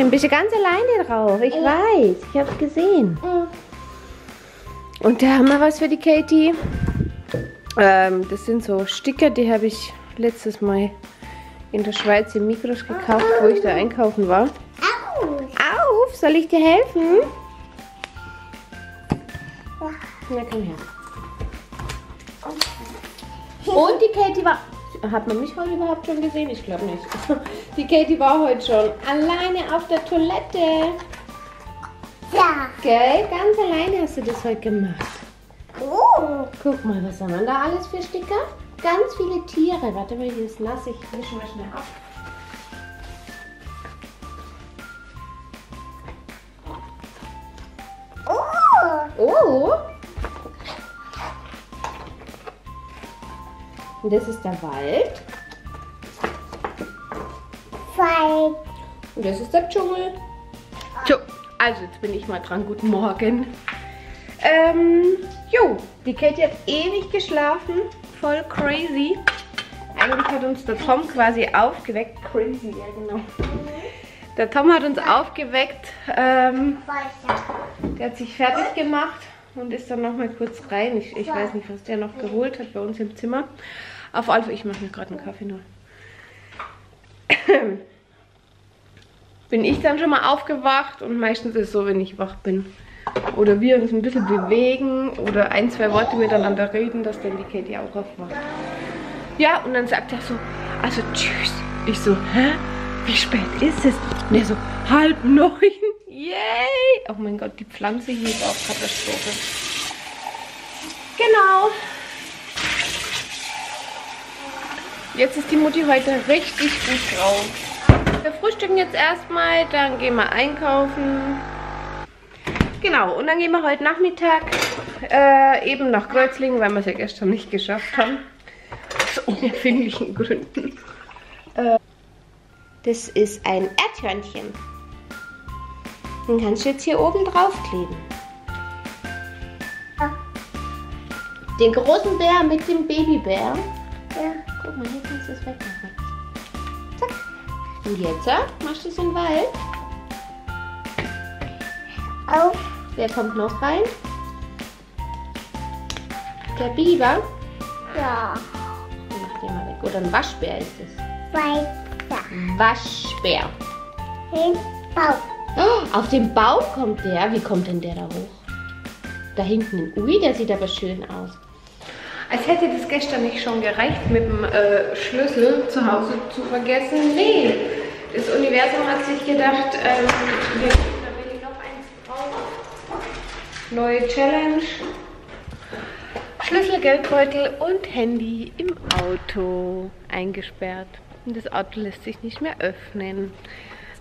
Mädchen, bist du ganz alleine drauf. Ich weiß, ich hab's gesehen. Und da haben wir was für die Käthi. Das sind so Sticker, die habe ich letztes Mal in der Schweiz im Migros gekauft, wo ich da einkaufen war. Auf! Soll ich dir helfen? Na, komm her. Und die Käthi war... Hat man mich heute überhaupt schon gesehen? Ich glaube nicht. Die Käthi war heute schon alleine auf der Toilette. Ja. Gell? Ganz alleine hast du das heute gemacht. Oh. Guck mal, was haben wir da alles für Sticker? Ganz viele Tiere. Warte mal, hier ist nass. Ich mische mal schnell ab. Oh. Und das ist der Wald. Wald. Und das ist der Dschungel. So, also jetzt bin ich mal dran. Guten Morgen. Jo, die Käthi hat ewig geschlafen. Voll crazy. Eigentlich hat uns der Tom quasi aufgeweckt. Crazy, ja genau. Der Tom hat uns aufgeweckt. Der hat sich fertig gemacht und ist dann nochmal kurz rein. Ich weiß nicht, was der noch geholt hat bei uns im Zimmer. Auf alle Fälle, ich mache mir gerade einen Kaffee nur. Bin ich dann schon mal aufgewacht und meistens ist es so, wenn ich wach bin. Oder wir uns ein bisschen bewegen oder ein, zwei Worte miteinander reden, dass dann die Käthi auch aufwacht. Ja, und dann sagt er so, also tschüss. Ich so, hä? Wie spät ist es? Und er so, 8:30. Yay! Oh mein Gott, die Pflanze hier ist auch Katastrophe. Genau. Jetzt ist die Mutti heute richtig gut drauf. Wir frühstücken jetzt erstmal, dann gehen wir einkaufen. Genau, und dann gehen wir heute Nachmittag eben nach Kreuzlingen, weil wir es ja gestern nicht geschafft haben. Aus unerfindlichen Gründen. Das ist ein Erdhörnchen. Den kannst du jetzt hier oben drauf kleben. Ja. Den großen Bär mit dem Babybär. Ja. Guck mal, hier kannst du es wegmachen. Zack. Und jetzt machst du es in den Wald. Auf. Wer kommt noch rein? Der Biber? Ja. Den mach den mal weg. Oder ein Waschbär ist es. Waschbär. Den Baum. Oh, auf den Baum kommt der. Wie kommt denn der da hoch? Da hinten. Ui, der sieht aber schön aus. Als hätte das gestern nicht schon gereicht, mit dem Schlüssel zu Hause zu vergessen. Nee, das Universum hat sich gedacht, neue Challenge. Schlüssel, Geldbeutel und Handy im Auto eingesperrt. Und das Auto lässt sich nicht mehr öffnen.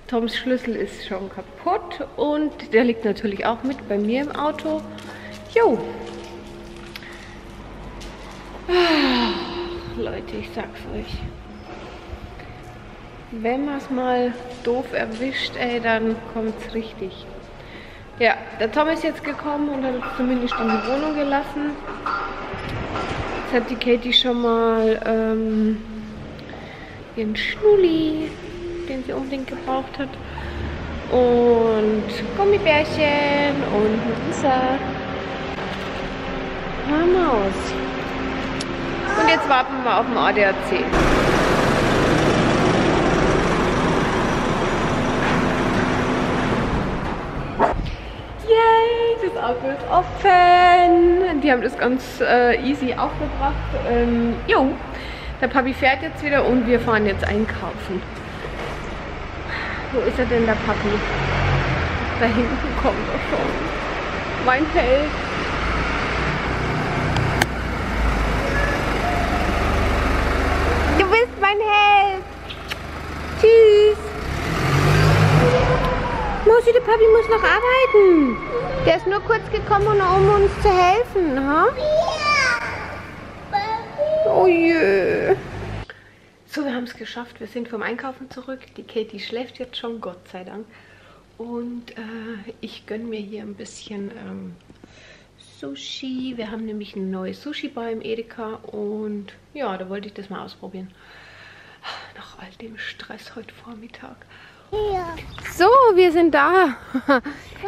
Toms Schlüssel ist schon kaputt und der liegt natürlich auch mit bei mir im Auto. Jo. Ach, Leute, ich sag's euch. Wenn man es mal doof erwischt, ey, dann kommt's richtig. Ja, der Tom ist jetzt gekommen und hat uns zumindest in die Wohnung gelassen. Jetzt hat die Käthi schon mal ihren Schnulli, den sie unbedingt gebraucht hat. Und Gummibärchen und Wasser. Vamos. Und jetzt warten wir auf den ADAC. Das Auto ist offen. Die haben das ganz easy aufgebracht. Jo, der Papi fährt jetzt wieder und wir fahren jetzt einkaufen. Wo ist er denn, der Papi? Da hinten kommt er schon. Mein Feld. Du bist mein Held. Tschüss. Mausi, der Papi muss noch arbeiten. Der ist nur kurz gekommen, um uns zu helfen, ha? Ja. Oh je. So, wir haben es geschafft. Wir sind vom Einkaufen zurück. Die Käthi schläft jetzt schon, Gott sei Dank. Und ich gönne mir hier ein bisschen Sushi. Wir haben nämlich eine neue Sushi-Bar im Edeka. Und ja, da wollte ich das mal ausprobieren. Noch nach all dem Stress heute Vormittag. Ja. So, wir sind da.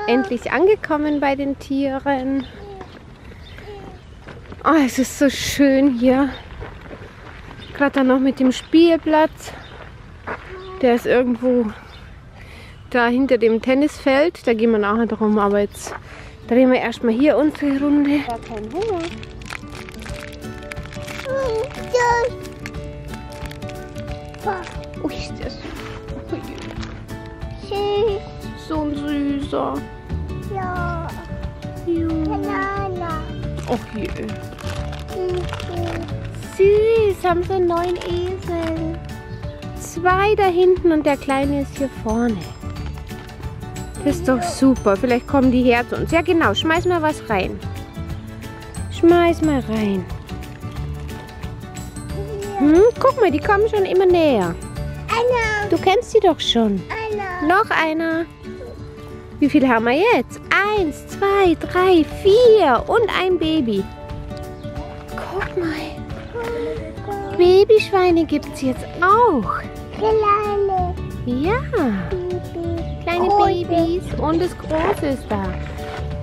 Endlich angekommen bei den Tieren. Oh, es ist so schön hier. Gerade dann noch mit dem Spielplatz. Der ist irgendwo da hinter dem Tennisfeld. Da gehen wir nachher drum. Aber jetzt drehen wir erstmal hier unsere Runde. Ich hab keinen Hunger. Ui, ist das süß. So ein süßer. Ja. Banana. Oh je. Süß, haben so einen neuen Esel. Zwei da hinten und der kleine ist hier vorne. Das ist doch super. Vielleicht kommen die her zu uns. Ja genau, schmeiß mal was rein. Schmeiß mal rein. Hm, guck mal, die kommen schon immer näher. Anna. Du kennst sie doch schon. Anna. Noch einer. Wie viel haben wir jetzt? 1, 2, 3, 4 und ein Baby. Guck mal. Babyschweine gibt es jetzt auch. Kleine. Ja. Kleine Große. Babys und das Große ist da.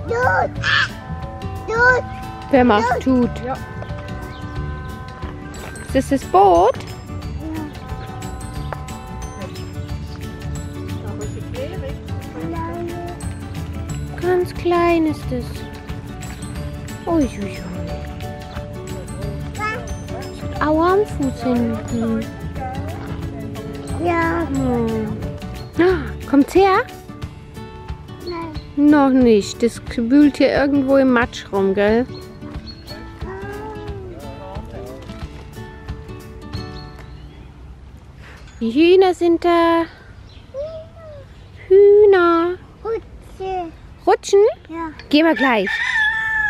Tut. Tut. Wer macht Tut? Ja. Ist das das Boot? Ja. Ganz klein ist es. Uiuiui. Aua am Fuß hinten. Ja. Kommt's her? Nein. Noch nicht. Das wühlt hier irgendwo im Matsch rum, gell? Die Hühner sind da. Hühner. Rutschen. Rutschen? Ja. Gehen wir gleich.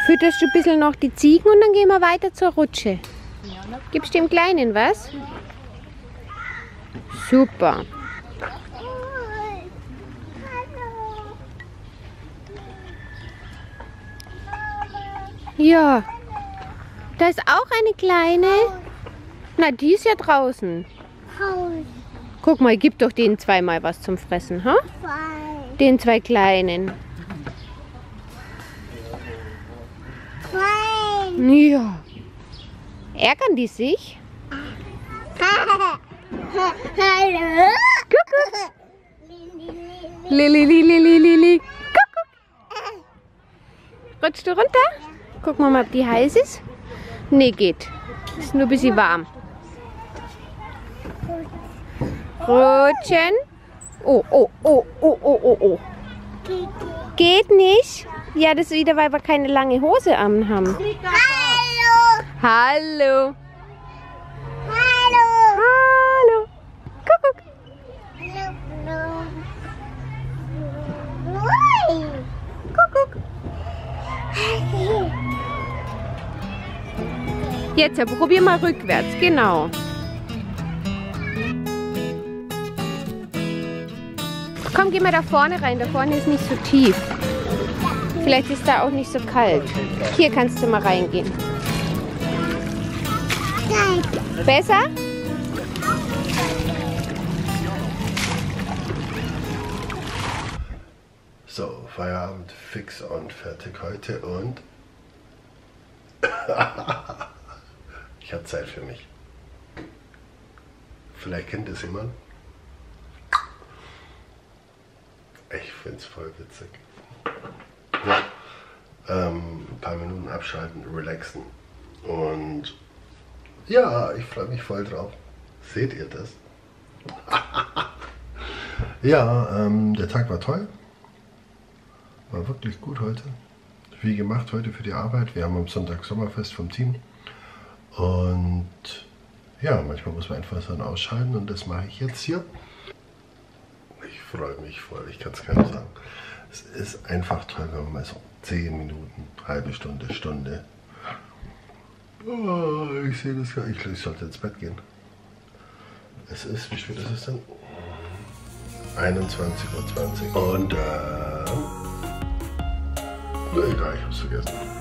Fütterst du ein bisschen noch die Ziegen und dann gehen wir weiter zur Rutsche. Gibst dem Kleinen was? Super. Ja. Da ist auch eine Kleine. Na, die ist ja draußen. Guck mal, gib doch denen zweimal was zum Fressen, ha? Huh? Den zwei Kleinen. Klein. Ja. Ärgern die sich? Hallo. Kuckuck. Lili, lili, lili, lili. Kuckuck. Rutschst du runter? Gucken wir mal, ob die heiß ist. Nee, geht. Ist nur ein bisschen warm. Rutschen. Oh, oh, oh, oh, oh, oh, oh. Geht nicht? Ja, das ist wieder, weil wir keine lange Hose an haben. Hallo. Hallo. Hallo. Hallo. Kuckuck. Kuckuck. Jetzt, probier mal rückwärts, genau. Komm, geh mal da vorne rein. Da vorne ist nicht so tief. Vielleicht ist da auch nicht so kalt. Hier kannst du mal reingehen. Besser? So, Feierabend fix und fertig heute und ich habe Zeit für mich. Vielleicht kennt es jemand. Ich finde es voll witzig. Ja, ein paar Minuten abschalten, relaxen. Und ja, ich freue mich voll drauf. Seht ihr das? Ja, der Tag war toll. War wirklich gut heute. Viel gemacht heute für die Arbeit. Wir haben am Sonntag Sommerfest vom Team. Und ja, manchmal muss man einfach so ausschalten und das mache ich jetzt hier. Ich freue mich voll, ich kann es gar nicht sagen. Es ist einfach toll, wenn man mal so 10 Minuten, halbe Stunde, Stunde. Oh, ich sehe das gar nicht. Ich sollte ins Bett gehen. Es ist, wie spät ist es denn? 21:20 Uhr. Und egal, ich hab's vergessen.